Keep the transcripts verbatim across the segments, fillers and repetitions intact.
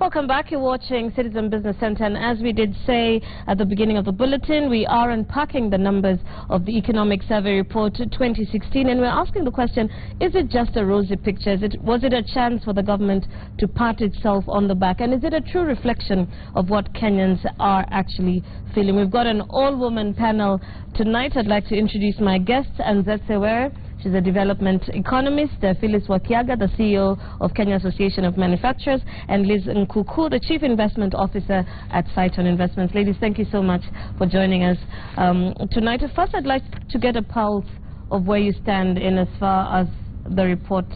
Welcome back. You're watching Citizen Business Centre, and as we did say at the beginning of the bulletin, we are unpacking the numbers of the Economic Survey Report twenty sixteen, and we're asking the question, is it just a rosy picture? Is it, was it a chance for the government to pat itself on the back, and is it a true reflection of what Kenyans are actually feeling? We've got an all-woman panel tonight. I'd like to introduce my guests, Anzetse Were. She's a development economist, uh, Phyllis Wakiaga, the C E O of Kenya Association of Manufacturers, and Liz Mkuku, the Chief Investment Officer at Cytonn Investments. Ladies, thank you so much for joining us um, tonight. First, I'd like to get a pulse of where you stand in as far as the report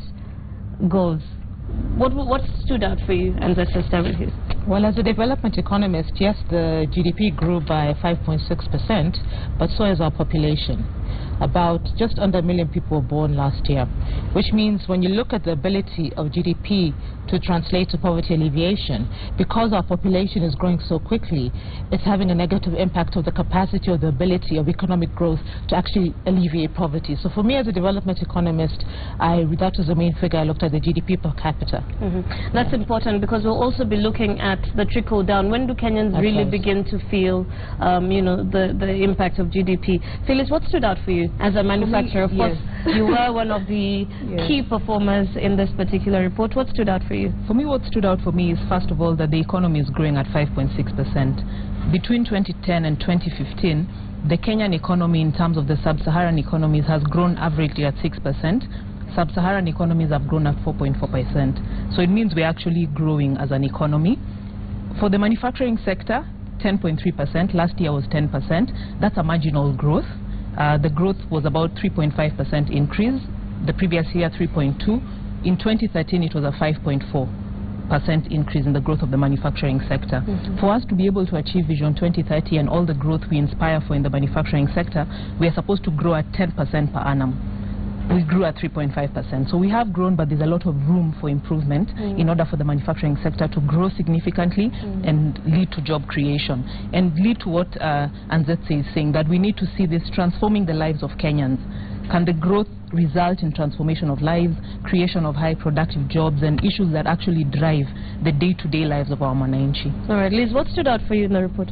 goes. What, what stood out for you, and let's just start with you. Well, as a development economist, yes, the G D P grew by five point six percent, but so is our population. About just under a million people were born last year, which means when you look at the ability of G D P to translate to poverty alleviation, because our population is growing so quickly, it's having a negative impact on the capacity or the ability of economic growth to actually alleviate poverty. So for me as a development economist, I, that was the main figure I looked at, the G D P per capita. Mm-hmm. That's important because we'll also be looking at the trickle down. When do Kenyans That's really right. begin to feel um, you know, the, the impact of G D P? Phyllis, what stood out for you? As a manufacturer, of course, yes. you were one of the yes. key performers in this particular report. What stood out for you? For me, what stood out for me is, first of all, that the economy is growing at five point six percent. Between twenty ten and twenty fifteen, the Kenyan economy, in terms of the sub-Saharan economies, has grown averagely at six percent. Sub-Saharan economies have grown at four point four percent. So it means we're actually growing as an economy. For the manufacturing sector, ten point three percent. Last year was ten percent. That's a marginal growth. Uh, the growth was about three point five percent increase, the previous year three point two. In twenty thirteen it was a five point four percent increase in the growth of the manufacturing sector. Mm-hmm. For us to be able to achieve Vision twenty thirty and all the growth we inspire for in the manufacturing sector, we are supposed to grow at ten percent per annum. We grew at three point five percent. So we have grown, but there's a lot of room for improvement mm. in order for the manufacturing sector to grow significantly mm. and lead to job creation and lead to what uh, Anzetse is saying, that we need to see this transforming the lives of Kenyans. Can the growth result in transformation of lives, creation of high productive jobs, and issues that actually drive the day-to-day lives of our Mwananchi? All right, Liz, what stood out for you in the report?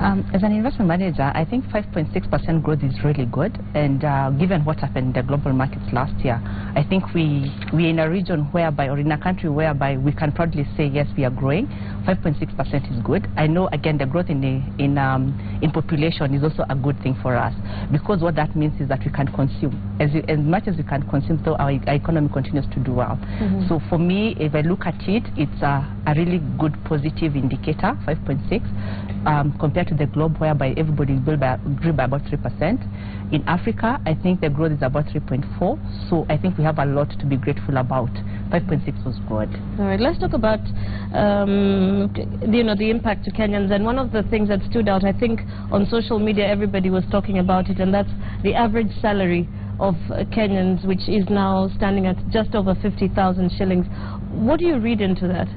Um, as an investment manager, I think five point six percent growth is really good, and uh, given what happened in the global markets last year, I think we, we're in a region whereby, or in a country whereby, we can proudly say yes, we are growing. five point six percent is good. I know, again, the growth in, the, in, um, in population is also a good thing for us, because what that means is that we can consume. As, we, as much as we can consume, though, our, our economy continues to do well. Mm-hmm. So for me, if I look at it, it's a, a really good positive indicator, five point six, um, compared to the globe, whereby everybody grew by, grew by about three percent. In Africa, I think the growth is about three point four, so I think we have a lot to be grateful about. five point six was good. All right, let's talk about um, you know, the impact to Kenyans, and one of the things that stood out, I think, on social media, everybody was talking about it, and that's the average salary of uh, Kenyans, which is now standing at just over fifty thousand shillings. What do you read into that?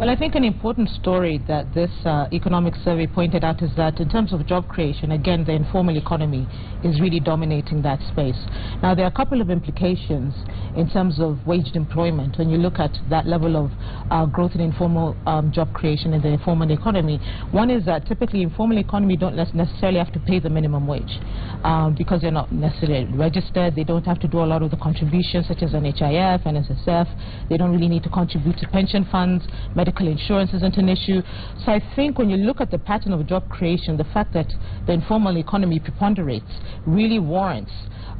Well, I think an important story that this uh, economic survey pointed out is that in terms of job creation, again, the informal economy is really dominating that space. Now, there are a couple of implications in terms of waged employment when you look at that level of uh, growth in informal um, job creation in the informal economy. One is that typically informal economy don't necessarily have to pay the minimum wage um, because they're not necessarily registered. They don't have to do a lot of the contributions such as N H I F, N S S F. They don't really need to contribute to pension funds. Medical insurance isn't an issue. So I think when you look at the pattern of job creation, the fact that the informal economy preponderates really warrants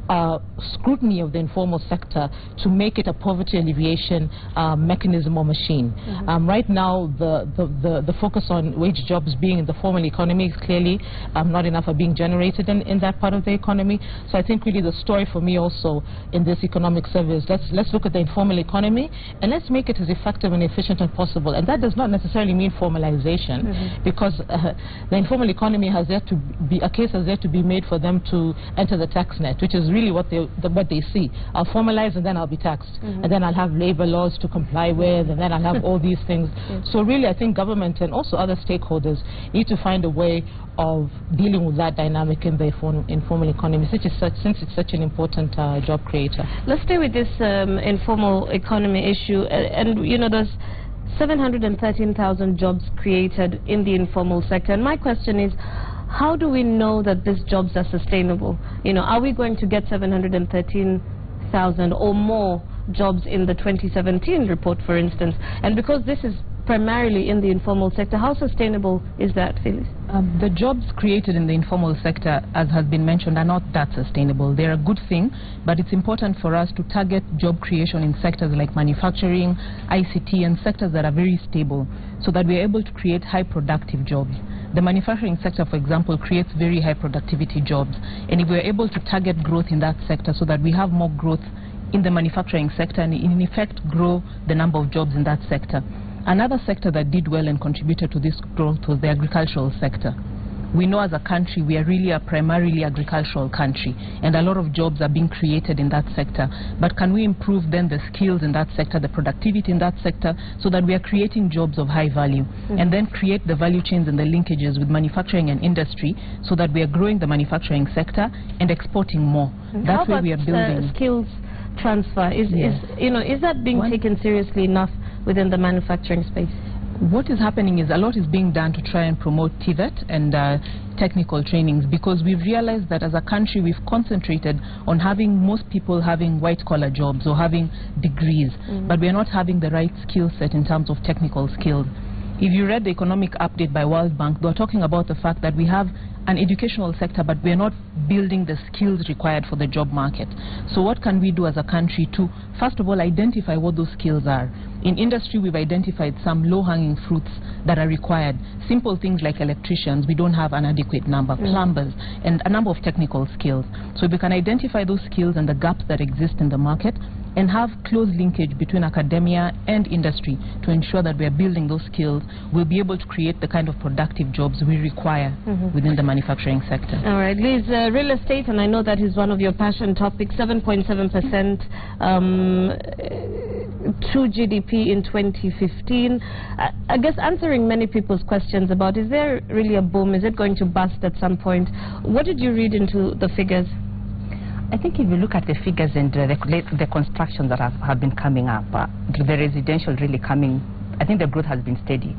uh, scrutiny of the informal sector to make it a poverty alleviation uh, mechanism or machine. Mm-hmm. um, right now, the, the, the, the focus on wage jobs being in the formal economy is clearly um, not enough are being generated in, in that part of the economy. So I think really the story for me also in this economic survey is let's, let's look at the informal economy and let's make it as effective and efficient as possible. And that does not necessarily mean formalization, mm-hmm. because uh, the informal economy has yet to be, a case has yet to be made for them to enter the tax net, which is really what they, the, what they see. I'll formalize and then I'll be taxed, mm-hmm. and then I'll have labor laws to comply with, and then I'll have all these things. Yes. So really I think government and also other stakeholders need to find a way of dealing with that dynamic in the inform, informal economy, such as such, since it's such an important uh, job creator. Let's stay with this um, informal economy issue, uh, and you know, there's seven hundred thirteen thousand jobs created in the informal sector. And my question is, how do we know that these jobs are sustainable? You know, are we going to get seven hundred thirteen thousand or more jobs in the twenty seventeen report, for instance? And because this is primarily in the informal sector, how sustainable is that, Phyllis? Um, the jobs created in the informal sector, as has been mentioned, are not that sustainable. They're a good thing, but it's important for us to target job creation in sectors like manufacturing, I C T, and sectors that are very stable, so that we're able to create high productive jobs. The manufacturing sector, for example, creates very high productivity jobs, and if we're able to target growth in that sector so that we have more growth in the manufacturing sector and in effect grow the number of jobs in that sector. Another sector that did well and contributed to this growth was the agricultural sector. We know as a country we are really a primarily agricultural country, and a lot of jobs are being created in that sector. But can we improve then the skills in that sector, the productivity in that sector, so that we are creating jobs of high value? Mm-hmm. And then create the value chains and the linkages with manufacturing and industry so that we are growing the manufacturing sector and exporting more. Mm-hmm. That's where we are building. Uh, skills transfer is, yes. is you know is that being One. taken seriously enough within the manufacturing space? What is happening is a lot is being done to try and promote T V E T and uh, technical trainings, because we've realized that as a country we've concentrated on having most people having white-collar jobs or having degrees, mm-hmm. but we're not having the right skill set in terms of technical skills. If you read the economic update by World Bank, they're talking about the fact that we have an educational sector, but we're not building the skills required for the job market. So what can we do as a country to, first of all, identify what those skills are? In industry, we've identified some low-hanging fruits that are required. Simple things like electricians, we don't have an adequate number, plumbers, and a number of technical skills. So if we can identify those skills and the gaps that exist in the market, and have close linkage between academia and industry to ensure that we are building those skills, we'll be able to create the kind of productive jobs we require mm-hmm. within the manufacturing sector. All right, Liz, uh, real estate, and I know that is one of your passion topics, seven point seven percent um, to G D P in twenty fifteen. I, I guess answering many people's questions about, is there really a boom? Is it going to bust at some point? What did you read into the figures? I think if you look at the figures and uh, the, the constructions that have, have been coming up, uh, the residential really coming, I think the growth has been steady.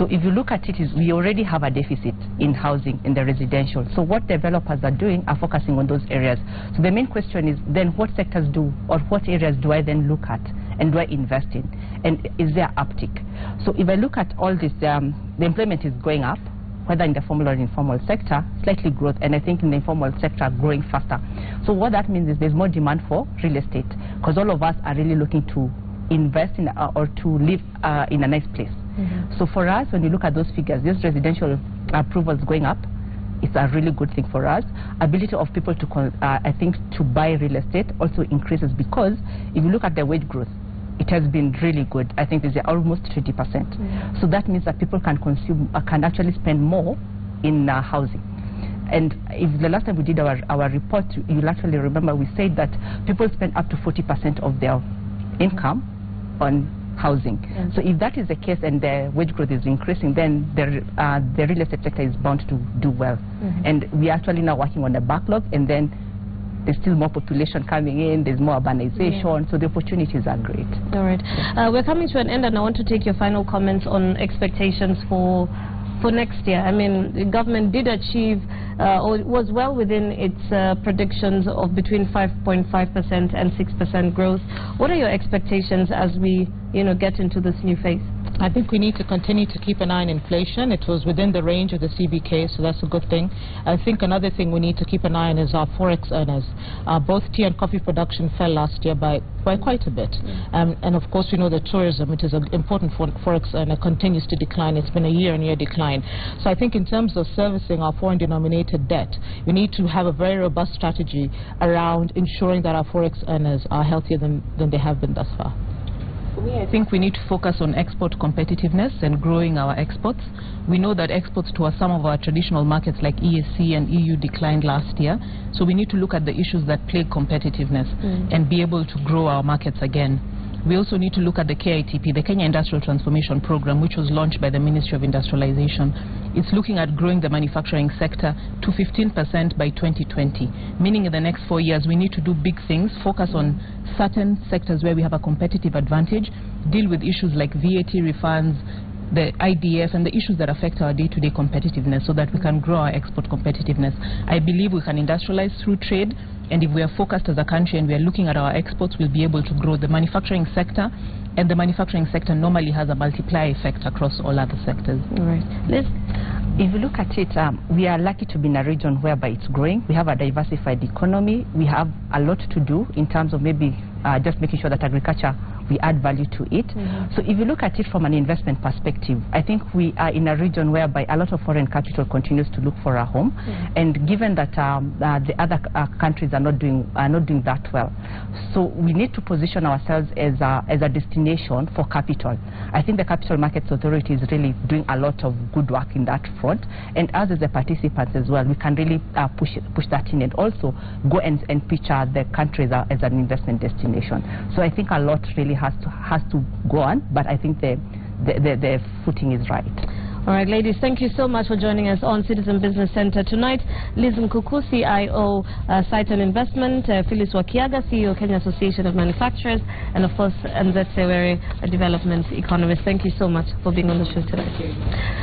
So if you look at it, is we already have a deficit in housing in the residential. So what developers are doing are focusing on those areas. So the main question is then what sectors do, or what areas do I then look at and do I invest in? And is there uptick? So if I look at all this, um, the employment is going up, whether in the formal or informal sector, slightly growth, and I think in the informal sector growing faster. So what that means is there's more demand for real estate, because all of us are really looking to invest in uh, or to live uh, in a nice place. Mm-hmm. So for us, when you look at those figures, these residential approvals going up, it's a really good thing for us. Ability of people to, con uh, I think, to buy real estate also increases, because if you look at the wage growth, it has been really good. I think it's almost twenty percent. Mm-hmm. So that means that people can consume, uh, can actually spend more in uh, housing. And if the last time we did our, our report, you'll actually remember we said that people spend up to forty percent of their income on housing. Mm-hmm. So if that is the case and the wage growth is increasing, then the, uh, the real estate sector is bound to do well. Mm-hmm. And we are actually now working on the backlog, and then there's still more population coming in, there's more urbanization, yeah. so the opportunities are great. All right. Uh, we're coming to an end, and I want to take your final comments on expectations for for next year. I mean, the government did achieve, uh, or was well within its uh, predictions of between five point five percent and six percent growth. What are your expectations as we, you know, get into this new phase? I think we need to continue to keep an eye on inflation. It was within the range of the C B K, so that's a good thing. I think another thing we need to keep an eye on is our forex earners. Uh, both tea and coffee production fell last year by, by quite a bit. Um, and of course, we know that tourism, which is an important for forex earner, continues to decline. It's been a year-on-year decline. So I think in terms of servicing our foreign-denominated debt, we need to have a very robust strategy around ensuring that our forex earners are healthier than, than they have been thus far. For me, I think we need to focus on export competitiveness and growing our exports. We know that exports to some of our traditional markets like E A C and E U declined last year. So we need to look at the issues that plague competitiveness mm. and be able to grow our markets again. We also need to look at the K I T P, the Kenya Industrial Transformation Program, which was launched by the Ministry of Industrialization. It's looking at growing the manufacturing sector to fifteen percent by twenty twenty, meaning in the next four years we need to do big things, focus on certain sectors where we have a competitive advantage, deal with issues like V A T refunds, the I D F, and the issues that affect our day-to-day competitiveness, so that we can grow our export competitiveness. I believe we can industrialize through trade, and if we are focused as a country and we are looking at our exports, we'll be able to grow the manufacturing sector, and the manufacturing sector normally has a multiplier effect across all other sectors. Right. Liz, if you look at it, um, we are lucky to be in a region whereby it's growing. We have a diversified economy. We have a lot to do in terms of maybe uh, just making sure that agriculture, we add value to it. Mm-hmm. So if you look at it from an investment perspective, I think we are in a region whereby a lot of foreign capital continues to look for a home. Mm-hmm. And given that um, uh, the other uh, countries are not doing are not doing that well, so we need to position ourselves as a as a destination for capital. I think the Capital Markets Authority is really doing a lot of good work in that front, and us as the participants as well, we can really uh, push push that in, and also go and and picture the countries as, as an investment destination. So I think a lot really has to has to go on, but I think the the, the the footing is right. All right, ladies, thank you so much for joining us on Citizen Business Centre tonight. Liz Mkuku, C I O, uh, Cytonn Investment, uh, Phyllis Wakiaga, C E O, Kenya Association of Manufacturers, and of course Anzetse Were, a development economist. Thank you so much for being on the show today.